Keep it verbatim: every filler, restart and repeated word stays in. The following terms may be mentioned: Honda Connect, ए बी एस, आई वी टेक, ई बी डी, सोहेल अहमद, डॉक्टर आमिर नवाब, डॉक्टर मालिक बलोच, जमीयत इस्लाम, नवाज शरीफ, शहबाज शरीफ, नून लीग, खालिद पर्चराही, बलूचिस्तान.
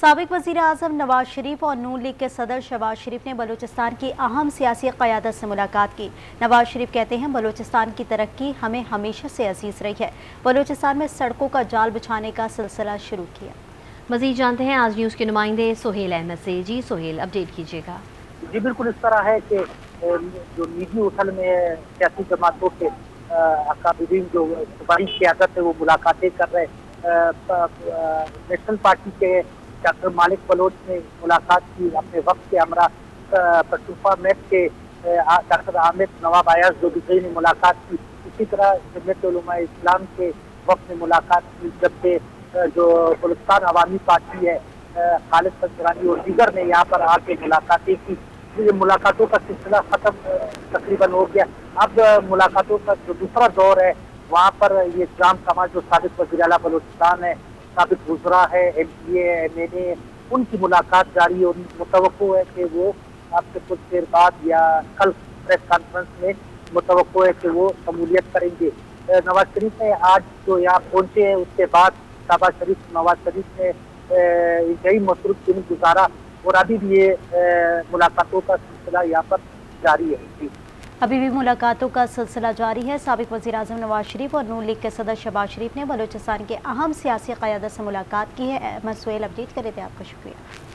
साबिक़ वज़ीर आज़म नवाज शरीफ और नून लीग के सदर शहबाज शरीफ ने बलूचिस्तान की अहम सियासी क़यादत से मुलाकात की। नवाज शरीफ कहते हैं, बलूचिस्तान की तरक्की हमें हमेशा से अजीज़ रही है। बलूचिस्तान में सड़कों का जाल बिछाने का सिलसिला शुरू किया। मज़ीद जानते हैं आज न्यूज़ के नुमाइंदे सोहेल अहमद से। जी सोहेल, अपडेट कीजिएगा। जी बिल्कुल, इस तरह है कि जो निजी उथल में सियासी जमातों के अकाबिरीन जो सूबाई क़यादत है वो मुलाकातें कर रहे। नेशनल पार्टी के डॉक्टर मालिक बलोच ने मुलाकात की। अपने वक्त के हमरा कसूफा मैच के डॉक्टर आमिर नवाब आयाज जो भी ने मुलाकात की। इसी तरह जमीयत इस्लाम के वक्त ने मुलाकात की, जबकि जो बलूचिस्तान अवामी पार्टी है खालिद पर्चराही और दीगर ने यहाँ पर आके मुलाकातें की। ये मुलाकातों का सिलसिला खत्म तकरीबन हो गया। अब मुलाकातों का जो दूसरा दौर है वहाँ पर ये इस्लाम समाज जो साबिक़ वज़ीर आला बलूचिस्तान है, साबिक़ वज़रा है, M P A M N A, उनकी मुलाकात जारी और मुतवक्को है कि वो आपसे कुछ देर बाद या कल प्रेस कॉन्फ्रेंस में मुतवक्को है कि वो शमूलियत करेंगे। नवाज शरीफ ने आज जो यहाँ पहुँचे हैं उसके बाद शहबाज शरीफ नवाज शरीफ ने इंतहाई मसरूफ दिन गुजारा और अभी भी ये मुलाकातों का सिलसिला यहाँ पर जारी है। जी अभी भी मुलाकातों का सिलसिला जारी है। साबिक़ वज़ीर आज़म नवाज शरीफ और नून लीग के सदर शहबाज शरीफ ने बलूचिस्तान के अहम सियासी क़यादत से मुलाकात की है। अहमद सोहेल, अपडेट करे थे आपका, शुक्रिया।